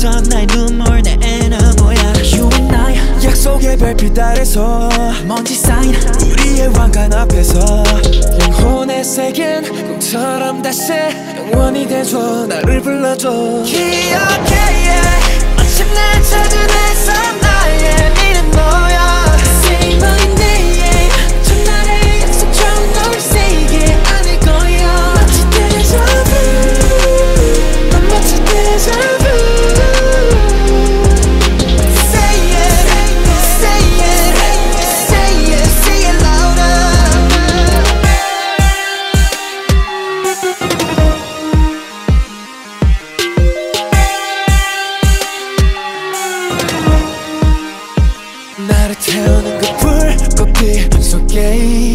멈칫한 나의 눈물 내 애는 뭐야 You and I 약속의 별빛 아래서 먼지 쌓인 우리의 왕관 앞에서 영혼의 색은 꿈처럼 다시 영원히 되줘 나를 불러줘 기억해 yeah. 마침 날 찾은 해선 나의 미는 너야 Say my name yeah. 첫날의 약속처럼 널 세게 안을 거야 마치 데자뷰 난 마치 데자뷰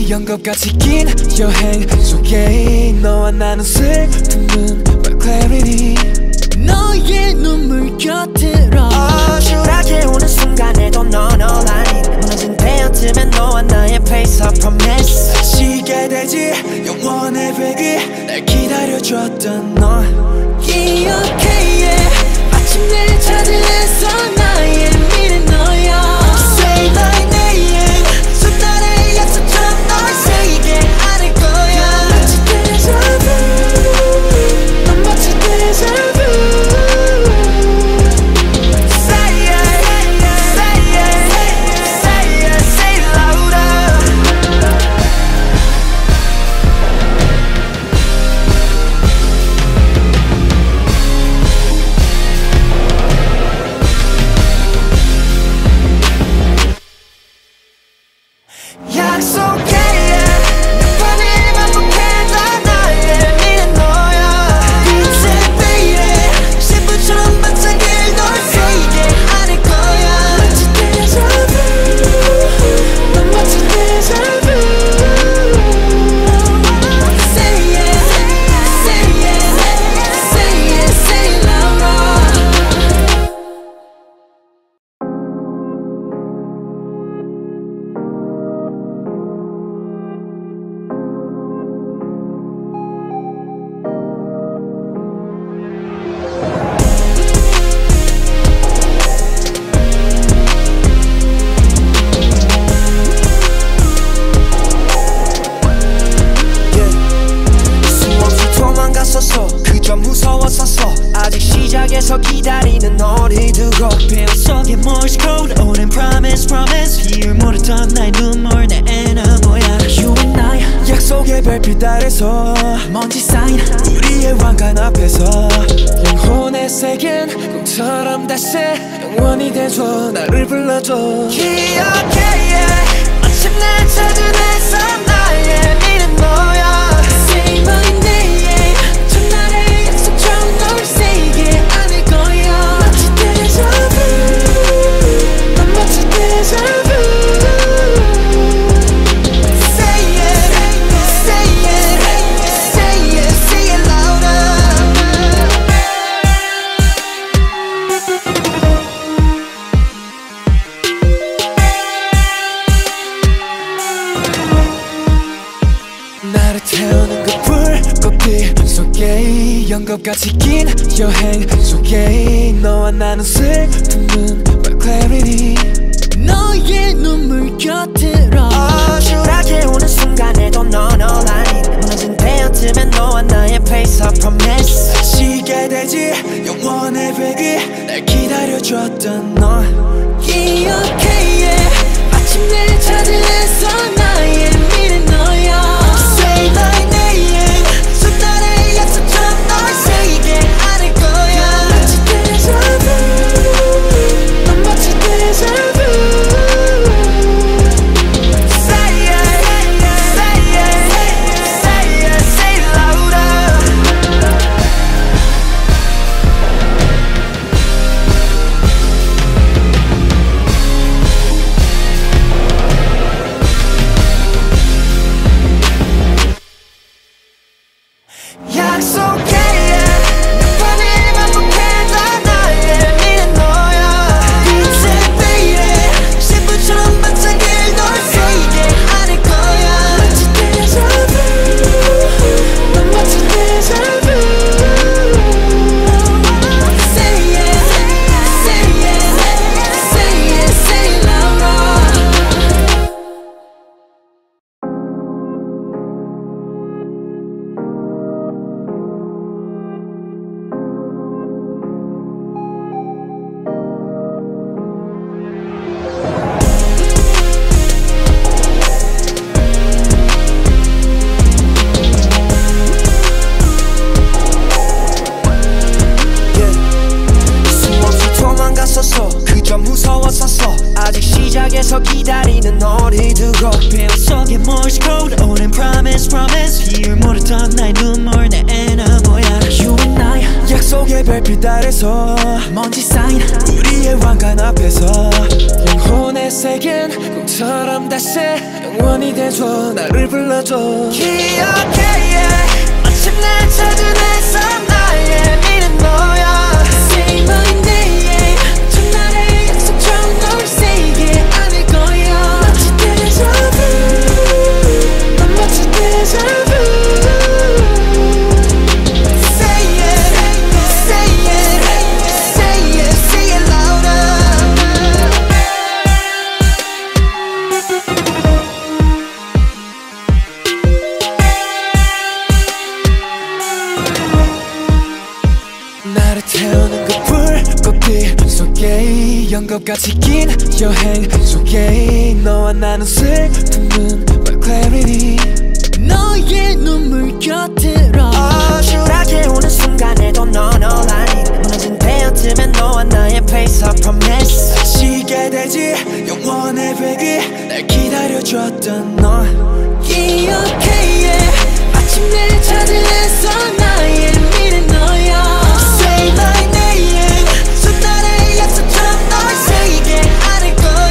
연금같이 긴 여행 속에 너와 나는 슬픔은 But clarity 너의 눈물 곁으로 어지럽게 오는 순간에도 넌 all I need 낮은 배어트면 너와 나의 place of promise 다치게 되지 영원의 배기 날 기다려줬던 너 기억해 yeah. 마침내 찾은 해서 나의 미래 너야 Say my name 첫날의 약속처럼 연금같이 긴 여행 속에 너와 나는 슬픔은 But clarity 너의 눈물 곁으로 어지럽게 오는 순간에도 넌 all I need 낮은 배어트면 너와 나의 place of promise 다치게 되지 영원의 배기 날 기다려줬던 너 기억해 yeah. 마침내 찾은 해서 나의 미래 너야 Say my name 첫날의 약속처럼 널 세게 안을 거야 마치 데자뷰 넌 마치 데자뷰 밖에서 기다리는 너를 두고 필 속에 Morse code 오랜 promise promise 비율 모르던 나의 눈물 내 에나모야 You and I 약속의 별빛 아래서 먼지 쌓인 우리의 왕관 앞에서 영혼의 색은 꿈처럼 다시 영원히 돼줘 나를 불러줘 기억해 yeah. 마침 날 찾은 내 삶 나의 미는 너야 Say my name 첫날의 약속처럼 널 세게 안을 거야 마치 데자뷰 난 마치 데자뷰 연극같이 긴 여행 속에 너와 나눈 슬픔은 my clarity 너의 눈물 곁으로 어지럽게 오는 순간에도 넌 all I need 무너진 배어쯤엔 너와 나의 place of promise 다시게 되지 영원의 회귀 날 기다려줬던 너 기억해 yeah. 마침내 찾은 애써 나의 미래 너야 Say my name 첫날의 약속처럼 세게 안을 거야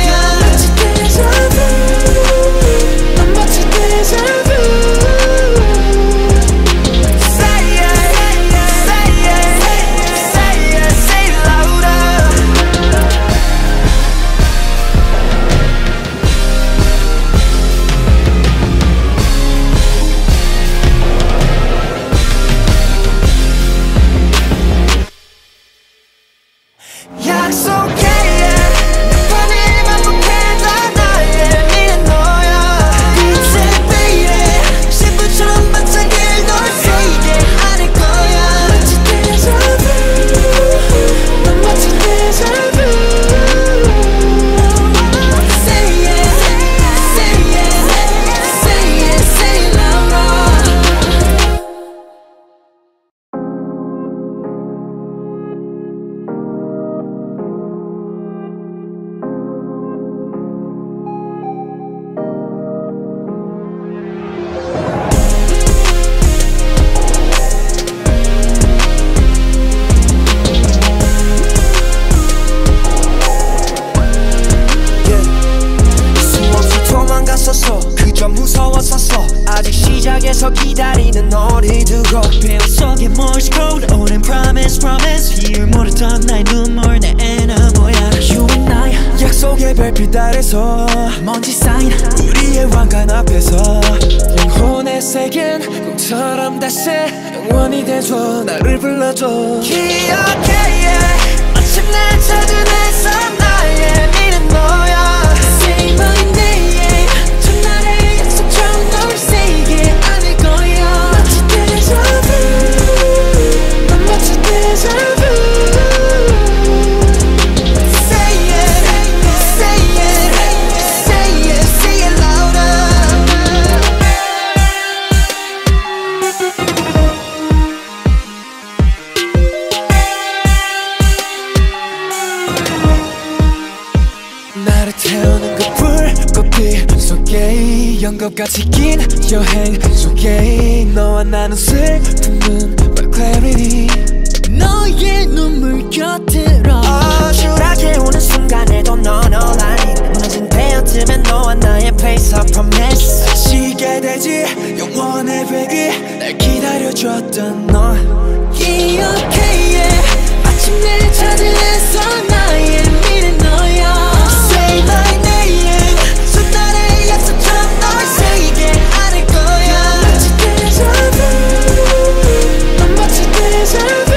마치 데자뷰 난 마치 데자뷰 연극같이 긴 여행 속에 너와 나눈 슬픔은 my clarity 너의 눈물 곁으로 어지럽게 오는 순간에도 넌 all I need 무너진 배어쯤엔 너와 나의 place of promise 다시게 되지 영원의 회귀 날 기다려줬던 너 기억해 yeah. 마침내 찾은 애써 나의 미래 너야 Say my name 첫날의 약속처럼 세게 안을 거야 넌 마치 데자뷰 넌 마치 데자뷰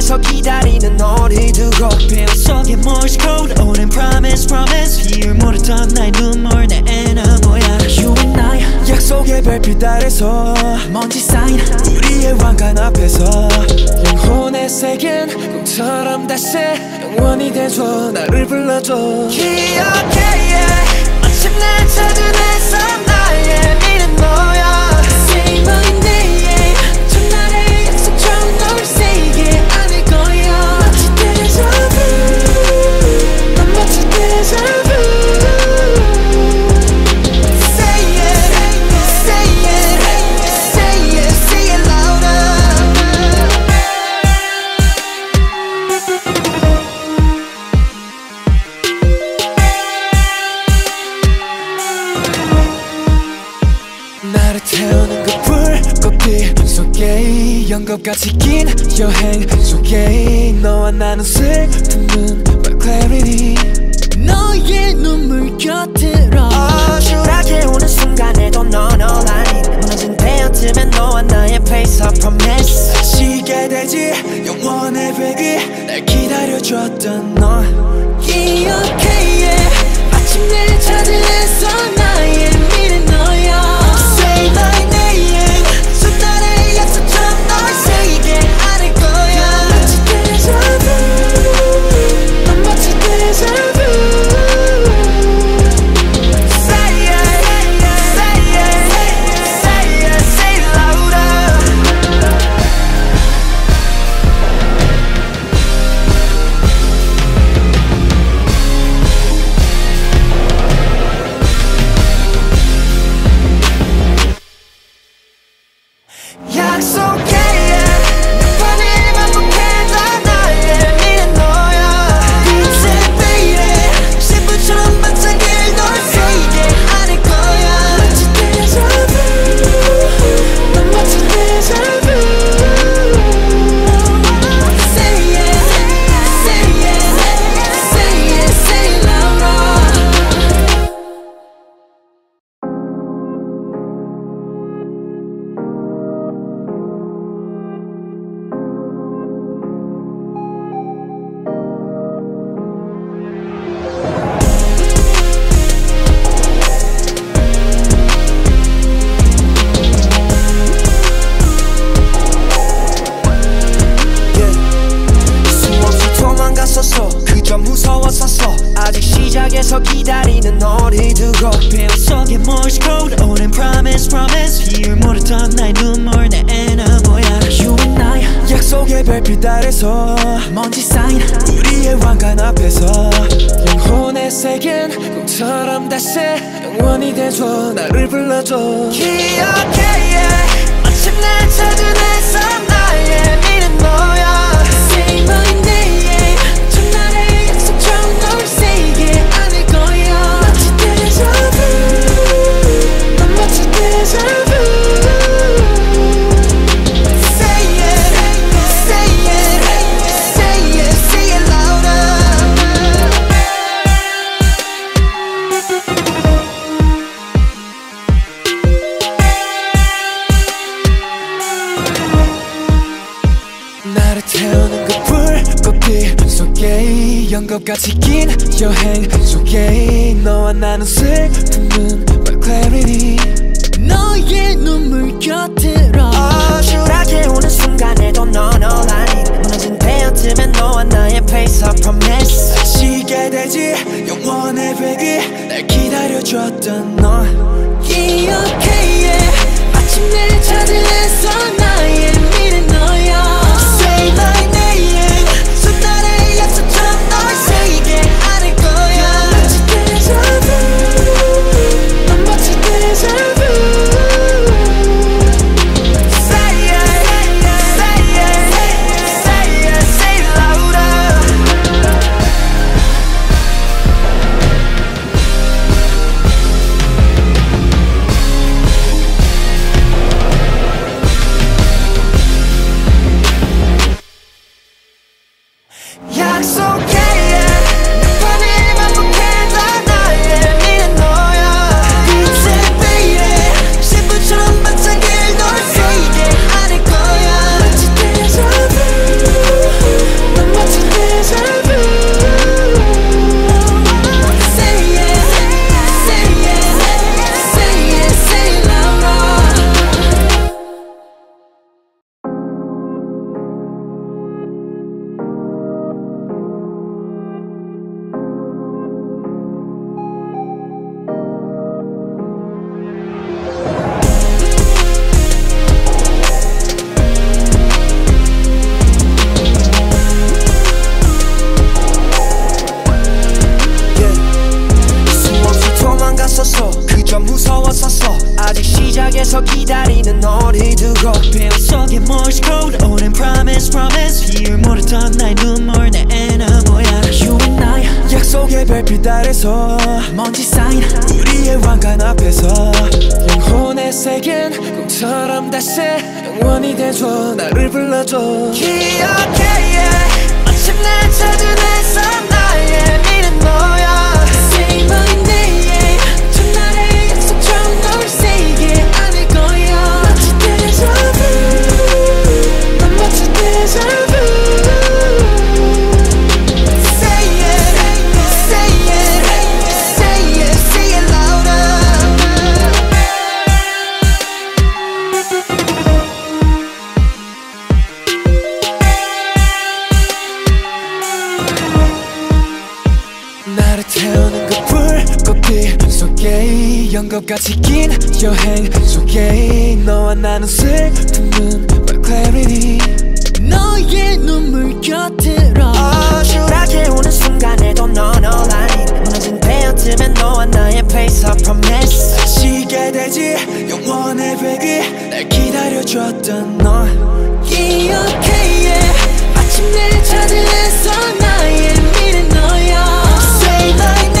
길에서 기다리는 너를 두고 배우 속에 Morse code 오랜 promise promise 비율 모르던 나의 눈물 내 애나무야 You and I 약속의 별빛 아래서 먼지 쌓인 우리의 왕관 앞에서 영혼의 세계엔 꿈처럼 다시 영원히 돼줘 나를 불러줘 기억해 yeah. 마침내 찾은 내 삶 나의 미는 너야 Say my name 첫날의 약속처럼 널 세게 안을 거야 마치 데자뷰 난 마치 데자뷰 연금같이 긴 여행 속에 너와 나눈 슬픈 눈물 clarity 너의 눈물 곁으로 어주락에 오는 순간에도 넌 all I need 낮은 배어쯤엔 너와 나의 place I promise 다치게 되지 영원의 백이 날 기다려줬던 너 기억해 yeah. 마침내 찾을 애써 나의 미래 너야 Say my name 첫날의 약속처럼 연금같이 긴 여행 속에 너와 나눈 슬픈 눈물 clarity 너의 눈물 곁으로 어주락에 오는 순간에도 넌 all I need 낮은 배어쯤엔 너와 나의 place I promise 다치게 되지 영원의 백이 날 기다려줬던 너 기억해 yeah. 마침내 찾을 애써 나의 미래 너야 Say my name 첫날의 약속처럼 널 세게 안을 거야 마치 데자뷰 난 마치 데자뷰 rock pill 속에 Morse code 오랜 promise promise 이유 모르던 나의 눈물 내 에너모야 You and I 약속의 별빛 아래서 먼지 쌓인 우리의 왕관 앞에서 영혼의 세계엔 꿈처럼 다시 영원히 돼줘 나를 불러줘 기억해 yeah. 마침내 찾은 햇살 나의 미는 너야 Say my name 연금같이 긴 여행 속에 너와 나눈 슬픔은 But clarity 너의 눈물 곁으로 어지럽게 오는 순간에도 넌 all I need 낮은 배어쯤엔 너와 나의 place of promise 다시게 되지 영원의 배기 날 기다려줬던 너 기억해 yeah. 마침내 찾은 애써 나의 미래 너야 Say my name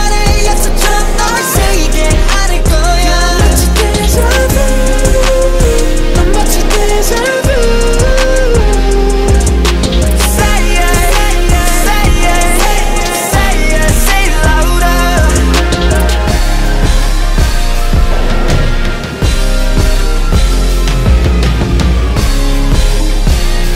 첫날의 약속처럼 널 세게 안을 거야 멋진 데자뷰 넌 멋진 데자뷰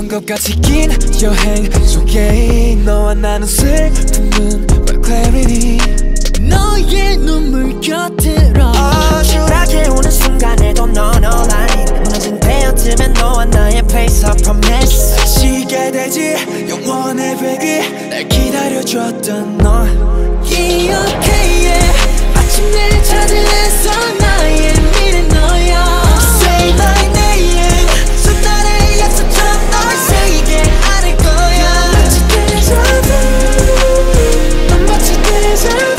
연금같이 긴 여행 속에 너와 나눈 슬픔은 But clarity 너의 눈물 곁으로 어지럽게 오는 순간에도 넌 all I need 낮은 배어쯤엔 너와 나의 place of promise 다시게 되지 영원의 배기 날 기다려줬던 너 기억해 yeah. 마침내 찾은 애써 나의 미래 너야 Say my name 첫날의 약속처럼 널 세게 안을 거야 멋진 데자뷰 넌 멋진 데자뷰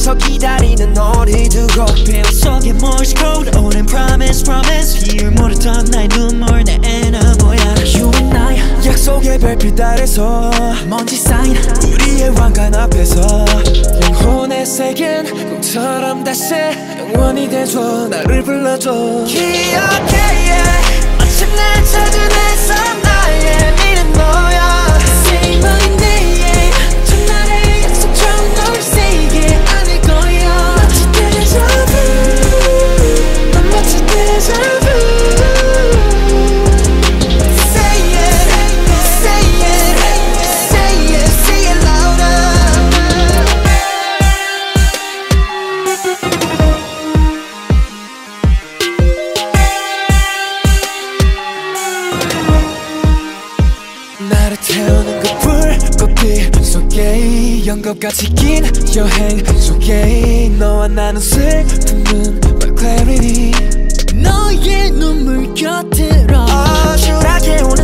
위에서 기다리는 너를 두고 필 속에 멀시고 오랜 promise promise 비율 모르던 나의 눈물 내 애나무야 You and I 약속의 별빛 아래서 먼지 쌓인 우리의 왕관 앞에서 영혼의 색은 꿈처럼 다시 영원히 돼줘 나를 불러줘 기억해 yeah. 마침내 찾은 내 삶 나의 미는 너야 Say my name 첫날의 약속처럼 널 세게 안을 거야 마치 데자뷰 난 마치 데자뷰 연극같이 긴 여행 속에 너와 나는 슬픔은 my clarity 너의 눈물 곁으로 어지럽게 오는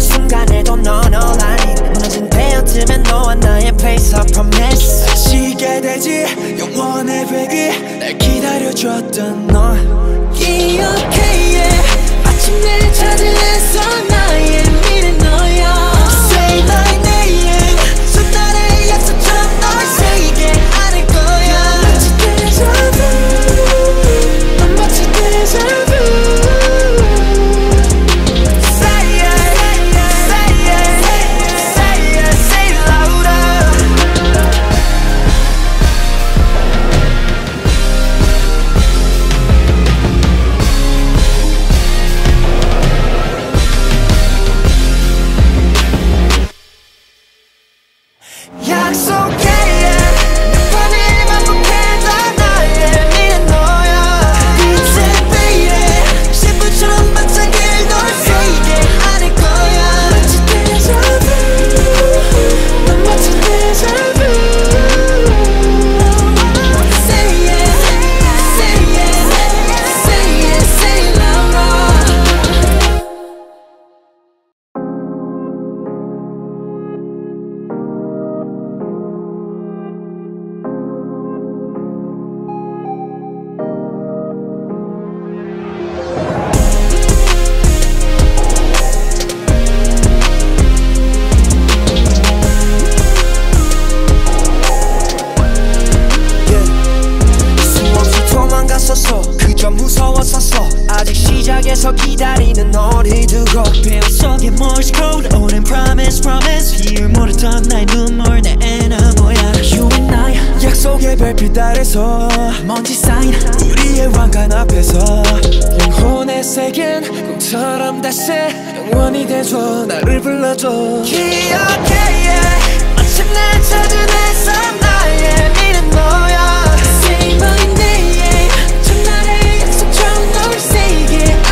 순간에도 넌 all I need 무너진 배어쯤엔 너와 나의 place I promise 다시게 되지 영원의 배기 날 기다려줬던 너 기억해 yeah. 마침내 찾은 애써 나의 미래 너야 Say my name 첫날의 약속처럼 널 세게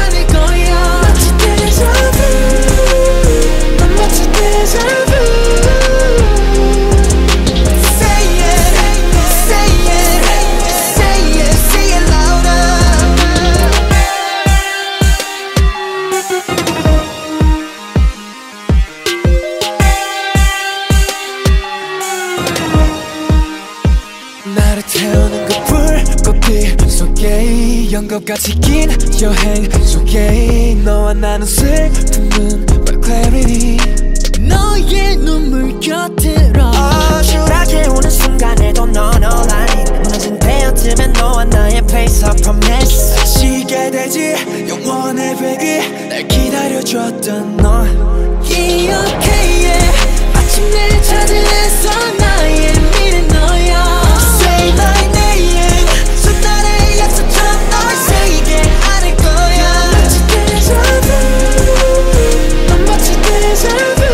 안을 거야 마치 데자뷰 넌 마치 데자뷰 연극같이 긴 여행 속에 너와 나는 슬픔은 my clarity 너의 눈물 곁으로 어지럽게 오는 순간에도 넌 all I need 무너진 배어쯤엔 너와 나의 place I promise 다시게 되지 영원의 배기 날 기다려줬던 너 기억해 yeah. 마침내 찾은 애써 나의 미래 너야 Say my name 첫날의 약속처럼 세게 안을 거야 마치 데자뷰 넌 마치 데자뷰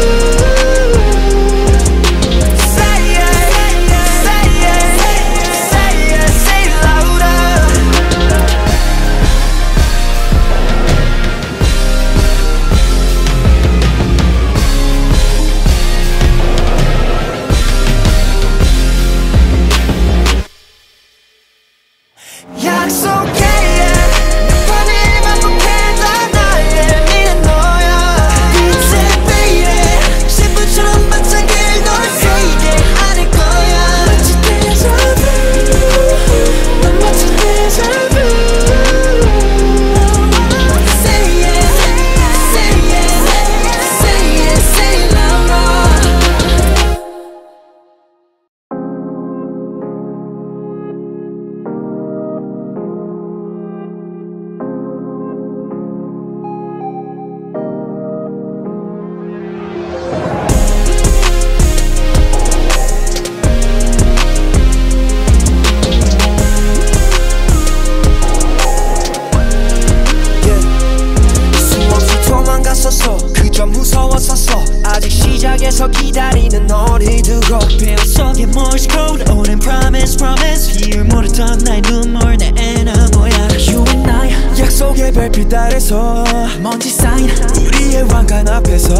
need to go 배운 속의 Morse code 오랜 promise promise 비율 모르던 나의 눈물 내 애나무야 You and I 약속의 별빛 아래서 먼지 쌓인 우리의 왕관 앞에서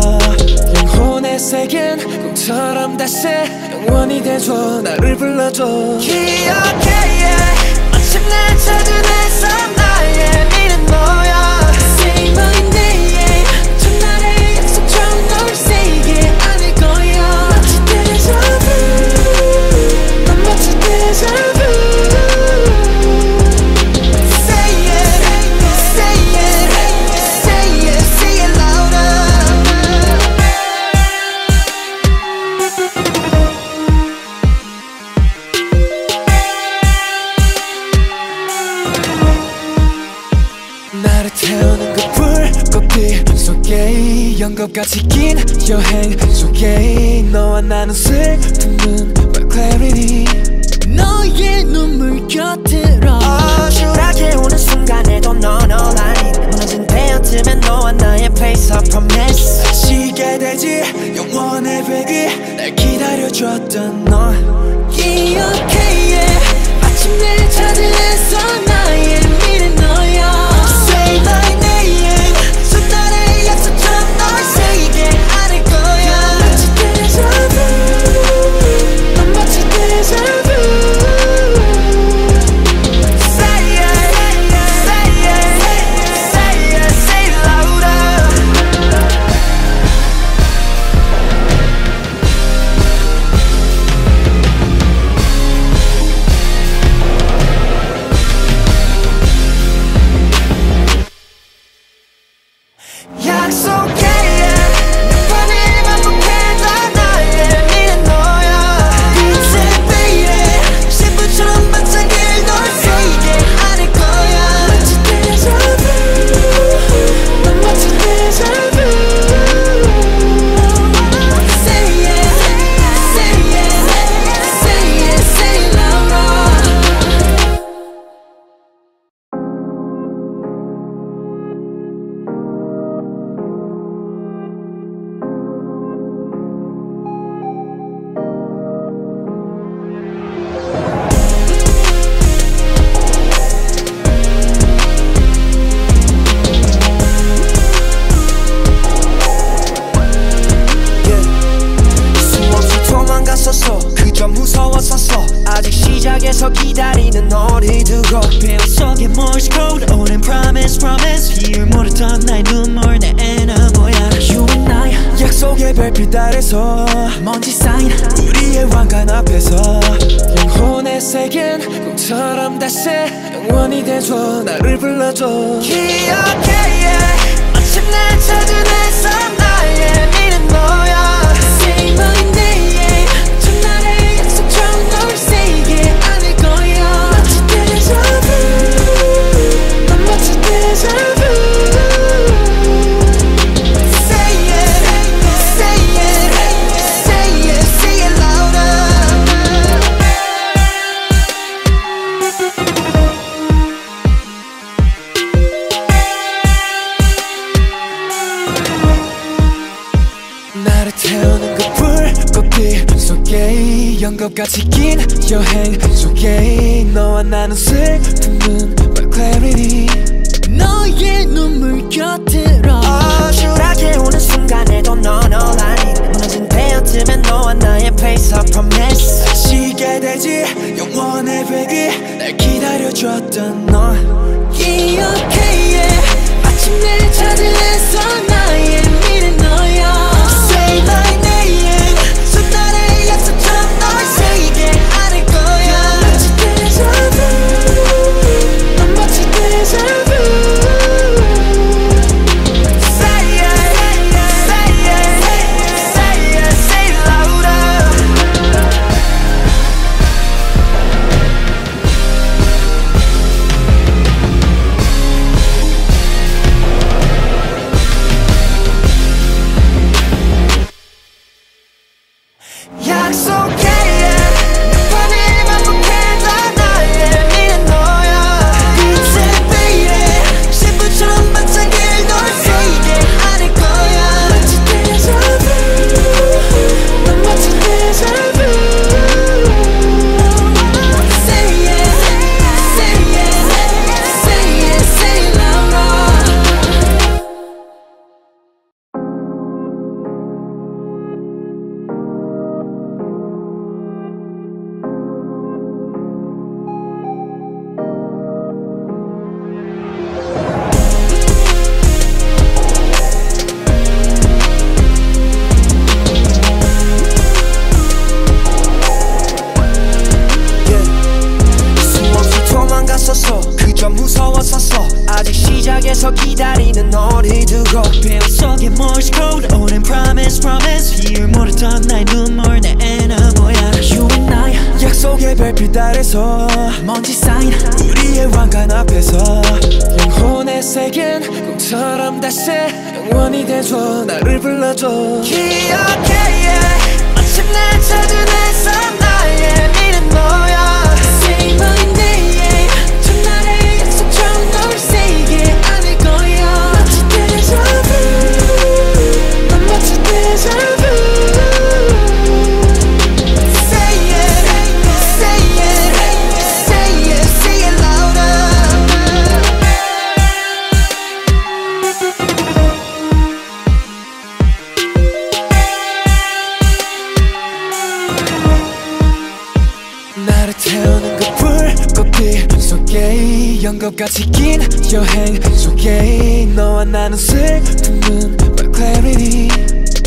영혼의 세계엔 꿈처럼 다시 영원히 돼줘 나를 불러줘 기억해 yeah. 마침내 찾은 내 삶 나의 미는 너야 Say my name 첫날의 약속처럼 널 say it 않을 거야 마치 데자뷰 난 마치 데자뷰 태우는 그 불꽃빛 속에 연금같이 긴 여행 속에 너와 나눈 슬픈 눈물 clarity 너의 눈물 곁으로 어지럽게 오는 순간에도 넌 all I need 무너진 배어트면 너와 나의 place of promise 다치게 되지 영원의 배기 날 기다려줬던 너 기억해 yeah. 마침내 찾은 햇살 나의 미래 너야 연금같이 긴 여행 속에 너와 나눈 슬픈 눈물 clarity 너의 눈물 곁으로 어지럽게 오는 순간에도 넌 all I need 무너진 배어트면 너와 나의 place of promise 다치게 되지 영원의 배기 날 기다려줬던 너 기억해 yeah. 마침내 찾은 햇살 나의 미래 너야 Say my name 첫날의 약속처럼 계속 기다리는 너를 두고 Pill 속에 Morse code 오랜 promise promise 이유 모르던 나의 눈물 내 에너모야 You and I 약속의 별빛 아래서 먼지 쌓인 우리의 왕관 앞에서 영혼의 세계엔 꿈처럼 다시 영원히 돼줘 나를 불러줘 기억해 yeah. 마침내 찾은 내 삶 나의 미래 너야 Say my name 연금같이 긴 여행 속에 너와 나눈 슬픔은 But clarity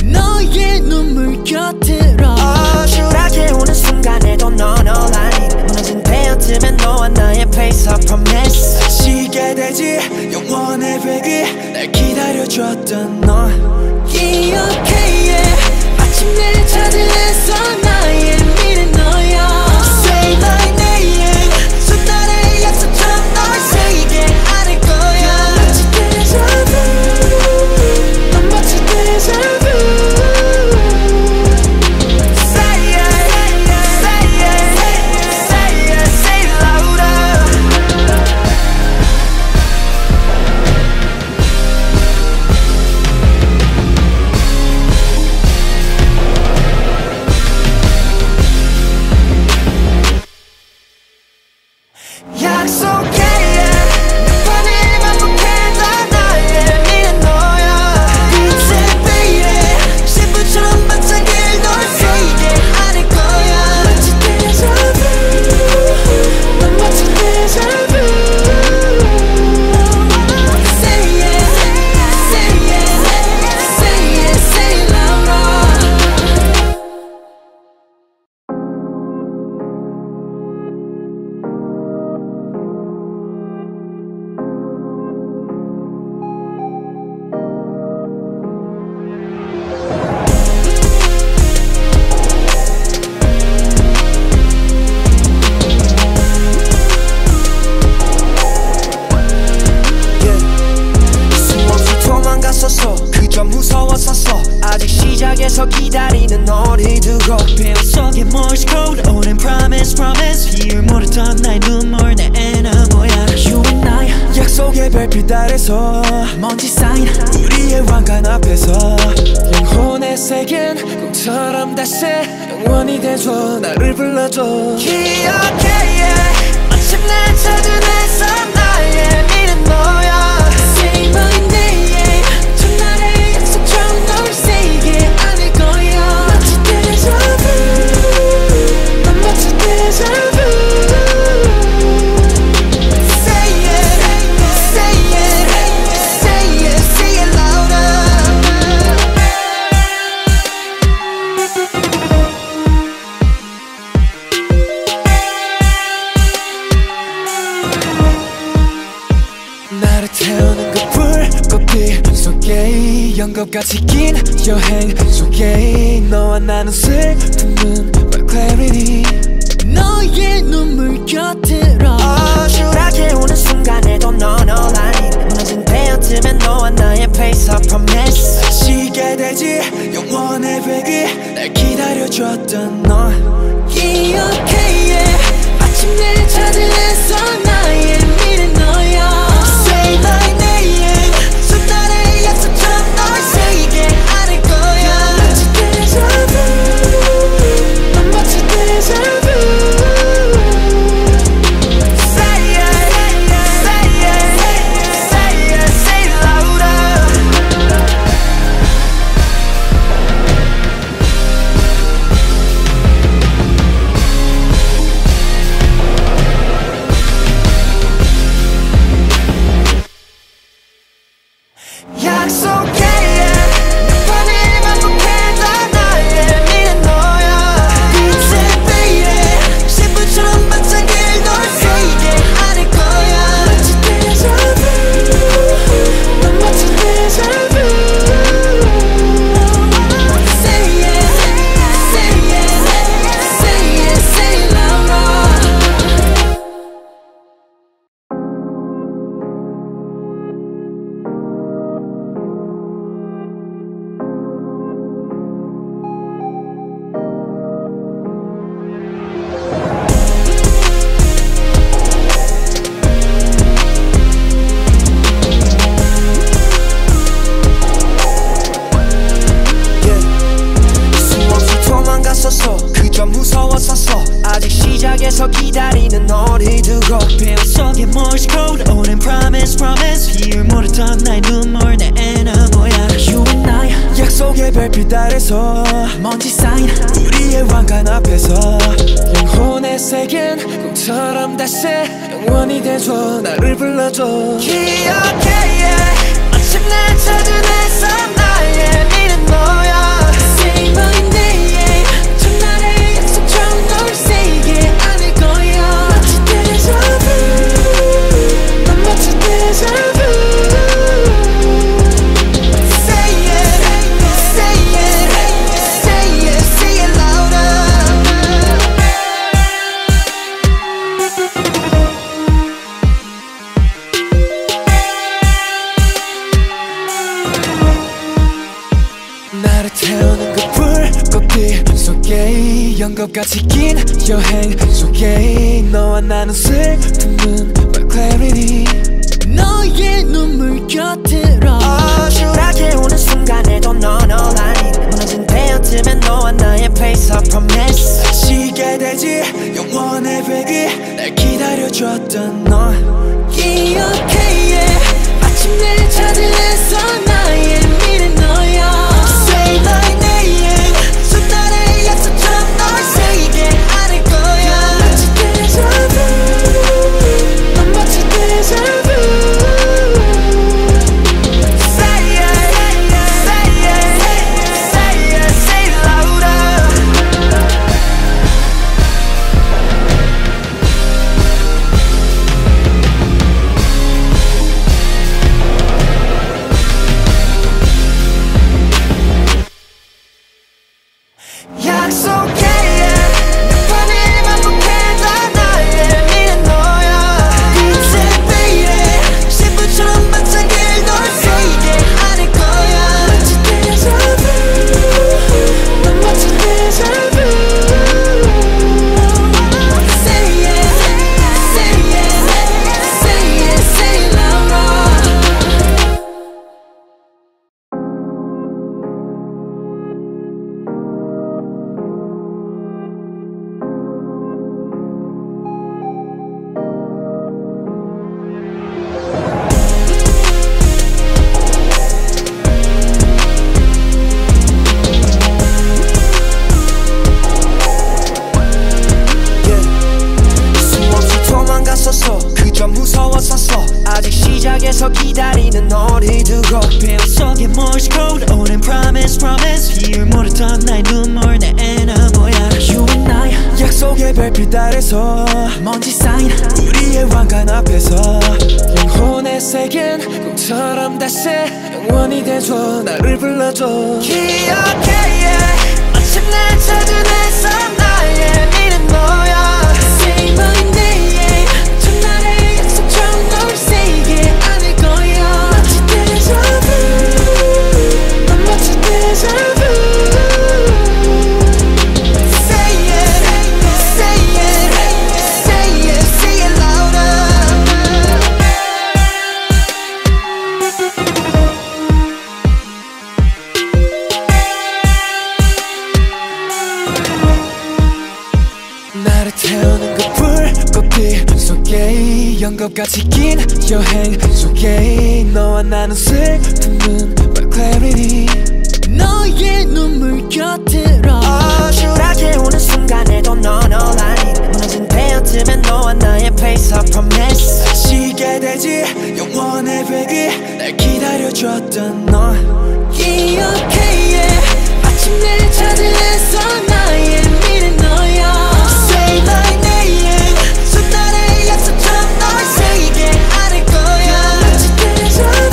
너의 눈물 곁으로 어지럽게 오는 순간에도 넌 all I need 낮은 배어쯤엔 너와 나의 place of promise 다시게 되지 영원의 배기 날 기다려줬던 너 기억해 yeah. 마침내 찾은 애써 나의 미래 너야 Say my name 첫날의 약속처럼 널 세게 안을 거야 멋진 데자뷰 넌 멋진 데자뷰 연금같이 긴 여행 속에 너와 나눈 슬픔은 But clarity 너의 눈물 곁으로 어지럽게 오는 순간에도 넌 all I need 낮은 배어쯤엔 너와 나의 place of promise 다시게 되지 영원의 배기 날 기다려줬던 너 기억해 yeah. 마침내 찾은 애써 나의 미래 너야 Say my name 첫날의 약속처럼 널 세게 안을 거야 멋진 데자뷰 넌 멋진 데자뷰 무서웠었어. 아직 시작해서 기다리는 너를 두고 필 속에 Morse code 오랜 promise promise 비율 모르던 나의 눈물 내 에너모야. You and I 약속의 별빛 아래서 먼지 쌓인 우리의 왕관 앞에서 영혼의 세계엔 꿈처럼 다시 영원히 돼줘. 나를 불러줘. 기억해 마침 날 찾은 내 삶 나의 미는 너야. Say my name 첫날의 약속처럼 널 세게 안을 거야. 마치 데자뷰 난 마치 데자뷰. 연극같이 긴 여행 속에 너와 나눈 슬픔은 my clarity. 너의 눈물 곁으로 어지럽게 오는 순간에도 넌 all I need. 무너진 배어쯤엔 너와 나의 place of promise. 다치게 되지 영원의 회귀 날 기다려줬던 너. 기억해 yeah. 마침내 찾은 애써 나의 미래 너야. Say my name 첫날의 약속처럼 연극같이 긴 여행 속에 너와 나눈 슬픔은 my clarity. 너의 눈물 곁으로 어지럽게 오는 순간에도 넌 all I need. 무너진 배어쯤엔 너와 나의 place of promise. 다치게 되지 영원의 회귀 날 기다려줬던 너. 기억해 yeah. 마침내 찾은 애써 나의 미래 너야. Say my name 첫날의 약속처럼 Say yeah, yeah, yeah, say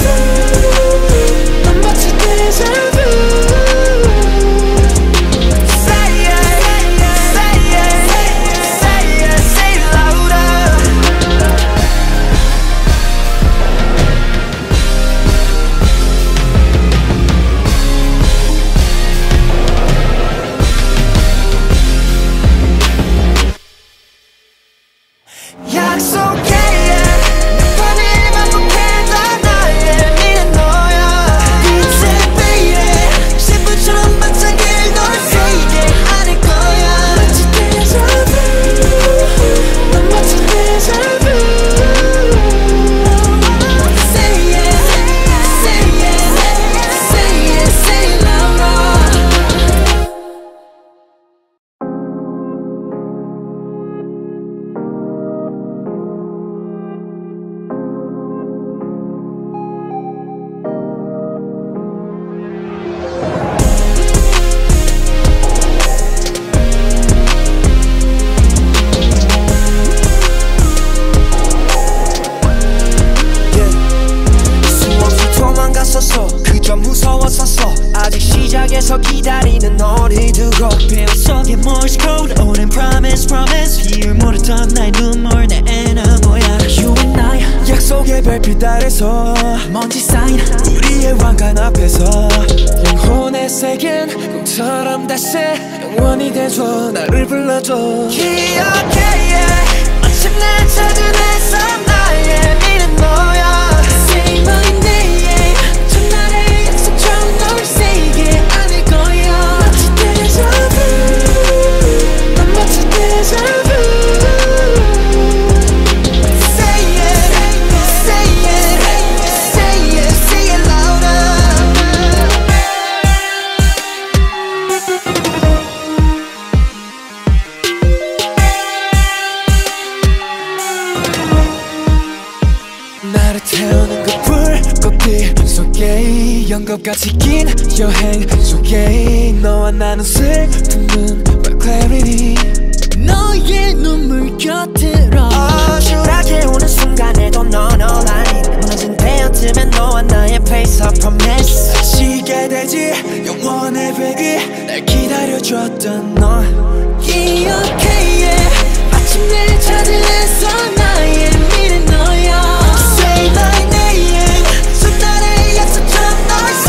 프로필 속에 모시코드 오랜 promise promise 비율 모르던 나의 눈물 내 애나고야 You and I 약속의 별빛 아래서 먼지 쌓인 우리의 왕관 앞에서 영혼의 세계엔 꿈처럼 다시 영원히 돼줘 나를 불러줘 기억해 yeah. 아침 날 찾은 햇살 나의 미는 너야 Say my name 첫날의 약속처럼 널 세게 안을 거야 마치 데자뷰 난 마치 데자뷰 연금같이 긴 여행 속에 너와 나눈 슬픈 눈물 clarity 너의 눈물 곁으로 어지럽게 오는 순간에도 넌 all I need 낮은 배어쯤엔 너와 나의 place of promise 다치게 되지 영원의 백이 날 기다려줬던 너 기억해 yeah. 마침내 찾을 애써 나의 미래 너야 Say my name 첫날의 약속처럼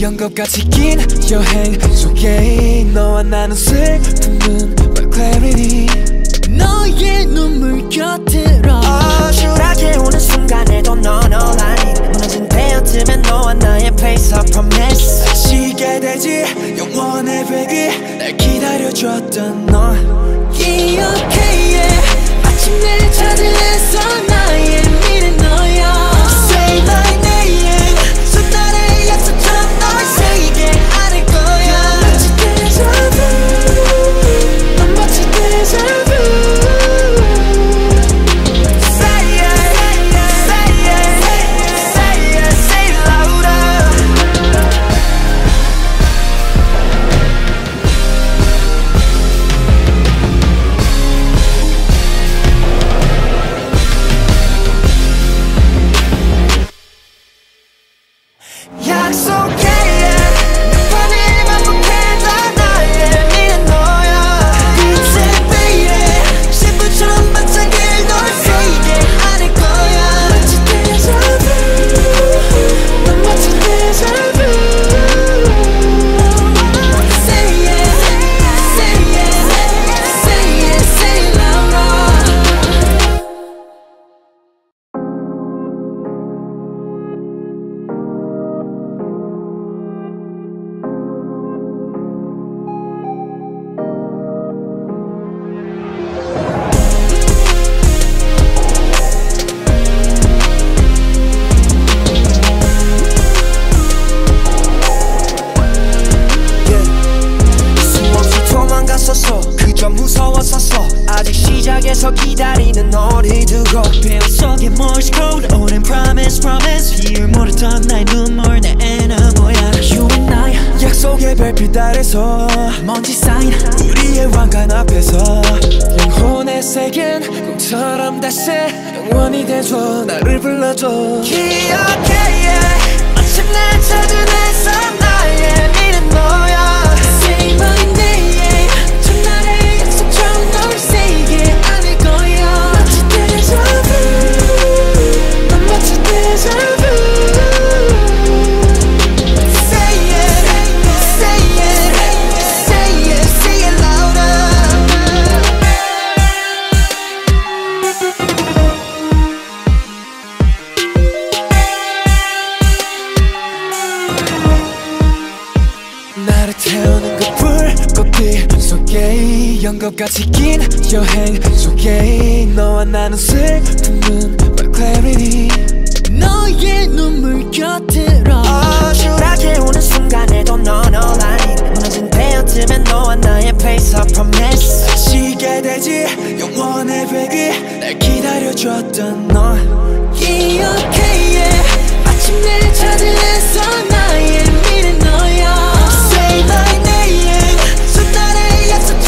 연금같이 긴 여행 속에 너와 나눈 슬픈 눈물 clarity 너의 눈물 곁으로 어지럽게 오는 순간에도 넌 all I need 낮은 배어쯤엔 너와 나의 place of promise 다치게 되지 영원의 백이 날 기다려줬던 너 기억해 yeah. 마침내 찾을 애써 나의 미래 너야 Say my name 첫날의 약속처럼 무서웠었어. 아직 시작해서 기다리는 어린 두고 배우 속에 Morse code 오랜 promise promise 비율 모르던 나의 눈물 내 에너모야. You and I 약속의 별빛 아래서 먼지 쌓인 우리의 왕관 앞에서 영혼의 세계엔 꿈처럼 다시 영원히 되줘. 나를 불러줘. 기억해 yeah. 마침내 찾은 햇살 나의 미래 너야. Say my name 첫날의 약속처럼 널 세게 안을 거야. 마치 데자뷰 난 마치 데자뷰. 연금같이 긴 여행 속에 너와 나눈 슬픔은 But clarity 너의 눈물 곁으로 어지럽게 오는 순간에도 넌 all I need. 낮은 배였으면 너와 나의 place of promise 다시게 되지 영원의 baby 날 기다려줬던 너. 기억해 yeah. 마침내 찾은 애써 나의 미래 너야. Say my name 첫날의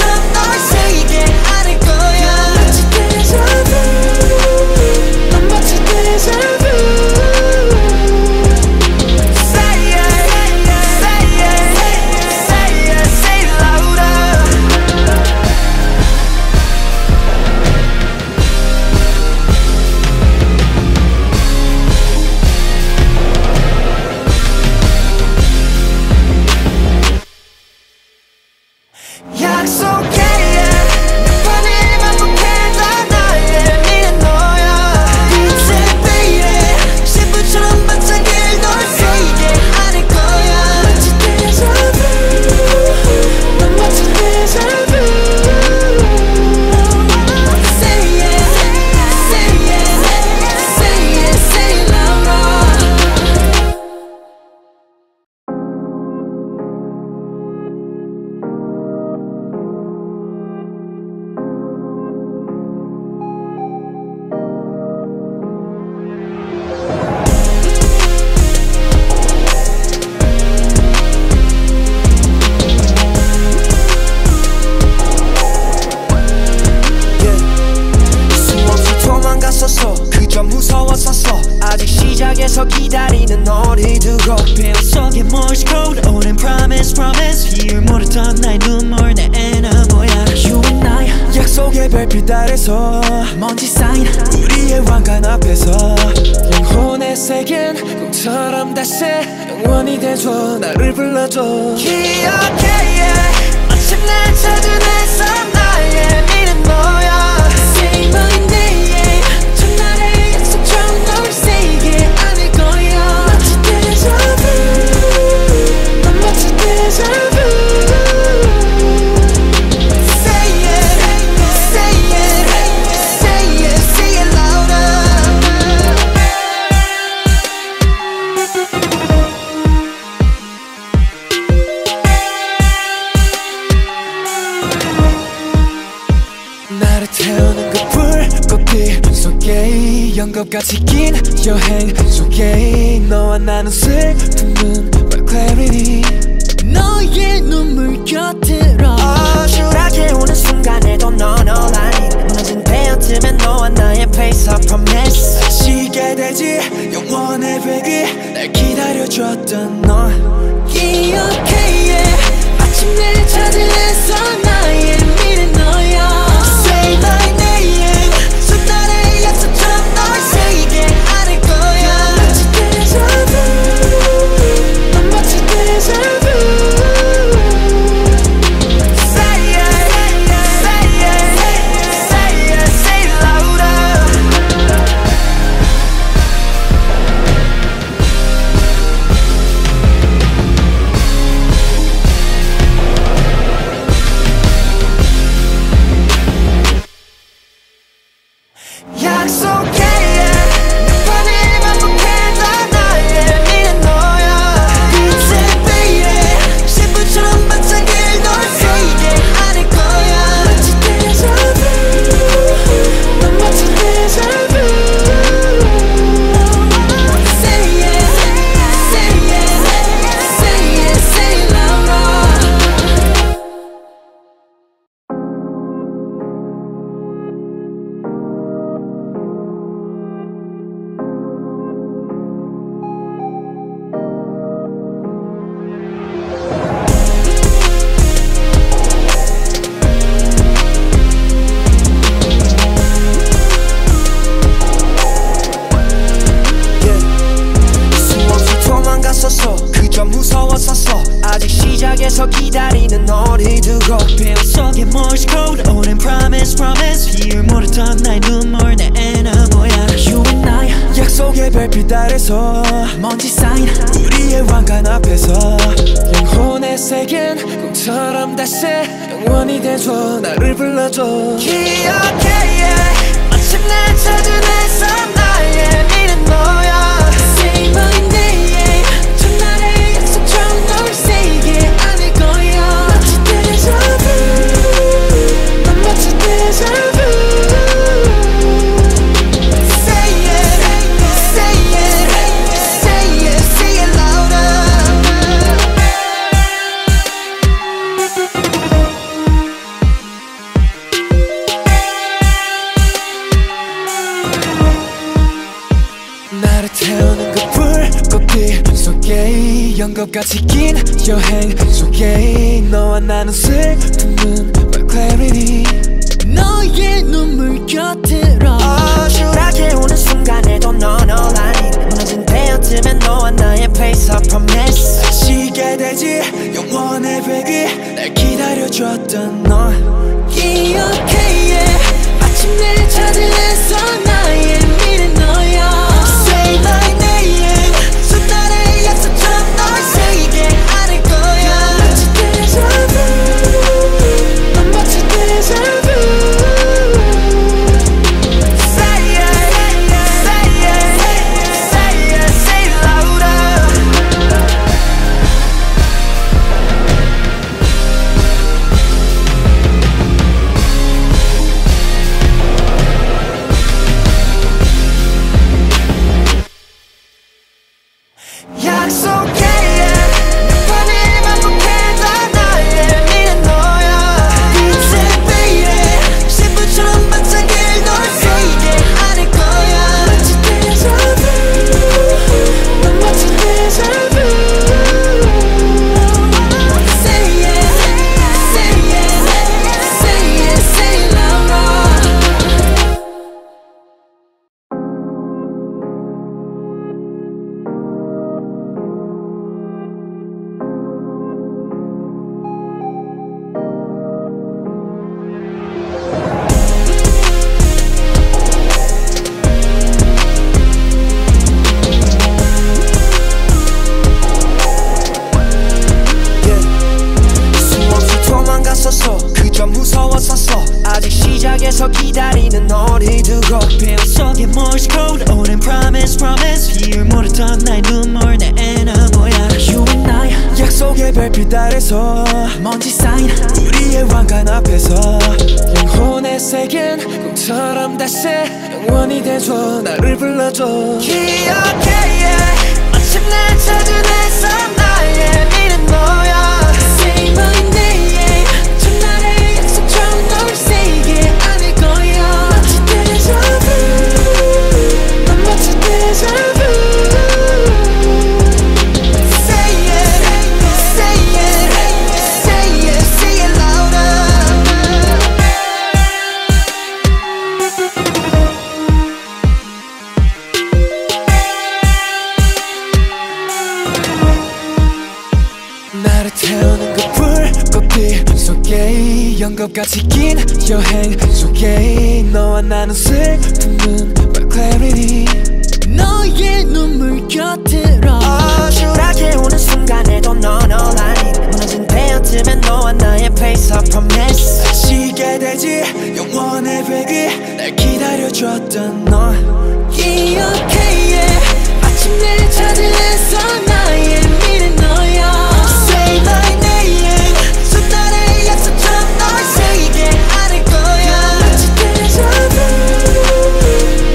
약속처럼 연금같이 긴 여행 속에 너와 나눈 슬픔은 But clarity 너의 눈물 곁으로 어지럽게 오는 순간에도 넌 all I need. 낮은 배였으면 너와 나의 place of promise 다시게 되지 영원의 baby 날 기다려줬던 너. 기억해 yeah. 마침내 찾은 애써 나의 미래 너야. Say my name 첫날의 약속처럼 기다리는 너를 두껍혀 속에 morse code 오랜 promise promise here 모르던 나의 눈물 내 애나무야 You and I 약속의 별빛 아래서 먼지 쌓인 우리의 왕관 앞에서 영혼의 색은 꿈처럼 다시 영원히 돼줘 나를 불러줘 기억해 yeah. 마침내 찾은 내 삶 나의 미는 너야 Say my name 첫날의 약속처럼 널 세게 안을 거야 마치 데자뷰 난 마치 데자뷰 연극같이 긴 여행 속에 너와 나눈 슬픔은 my clarity 너의 눈물 곁으로 어지럽게 오는 순간에도 넌 all I need 낮은 배어쯤엔 너와 나의 place I promise 다시게 되지 영원의 회귀 날 기다려줬던 너 기억해 yeah. 마침내 찾은 애서 나의 미래 너야 Say my name 첫날의 약속처럼 세게 안을 거야 마치 데자뷰 난 마치 데자뷰 연극같이 긴 여행 속에 너와 나눈 슬픔은 my clarity 너의 눈물 곁으로 어지럽게 오는 순간에도 넌 all I need 낮은 배어쯤엔 너와 나의 place I promise 다시게 되지 영원의 회귀 날 기다려줬던 너 기억해 yeah. 마침내 찾은 애서 나의 미래 너야 Say my name 첫날의 약속처럼 세게 안을 거야 마치 데자뷰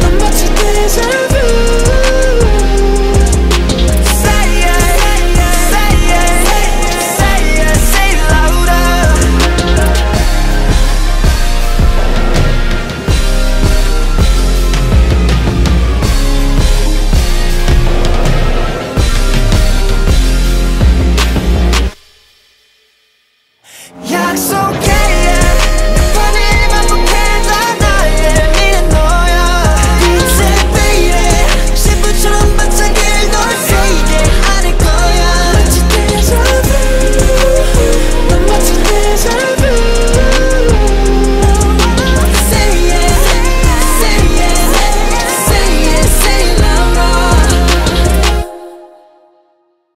난 마치 데자뷰 It's okay.